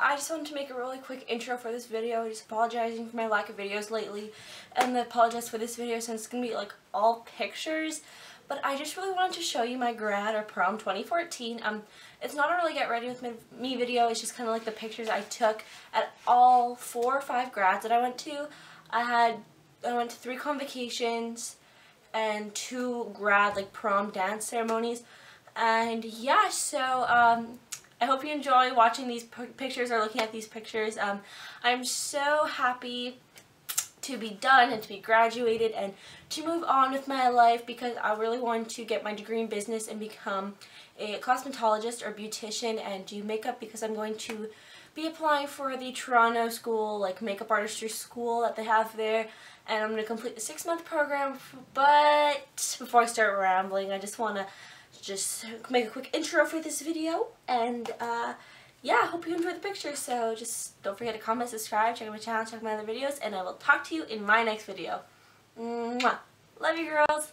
I just wanted to make a really quick intro for this video, just apologizing for my lack of videos lately, and I apologize for this video since it's going to be like all pictures, but I just really wanted to show you my grad or prom 2014. It's not a really get ready with me video, it's just kind of like the pictures I took at all 4 or 5 grads that I went to. I went to 3 convocations and 2 grad like prom dance ceremonies, and yeah, so I hope you enjoy watching these pictures or looking at these pictures. I'm so happy to be done and to be graduated and to move on with my life, because I really wanted to get my degree in business and become a cosmetologist or beautician and do makeup, because I'm going to be applying for the Toronto school, like makeup artistry school that they have there, and I'm going to complete the 6-month program. But before I start rambling, I just want to just make a quick intro for this video, and yeah, I hope you enjoy the picture. So just don't forget to comment, subscribe, check out my channel, check out my other videos, and I will talk to you in my next video. Mwah! Love you girls!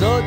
So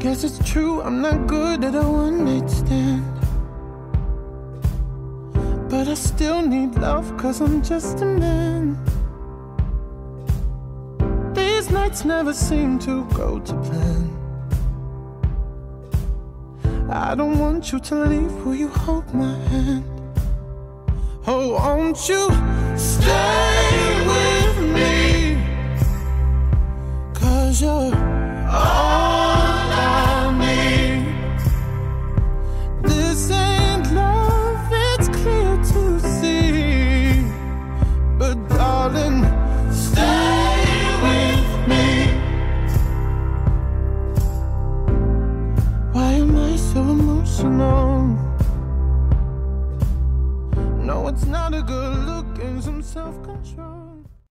Guess it's true, I'm not good at a one-night stand, but I still need love, cause I'm just a man. These nights never seem to go to plan. I don't want you to leave, will you hold my hand? Oh, won't you stay with me, cause you're all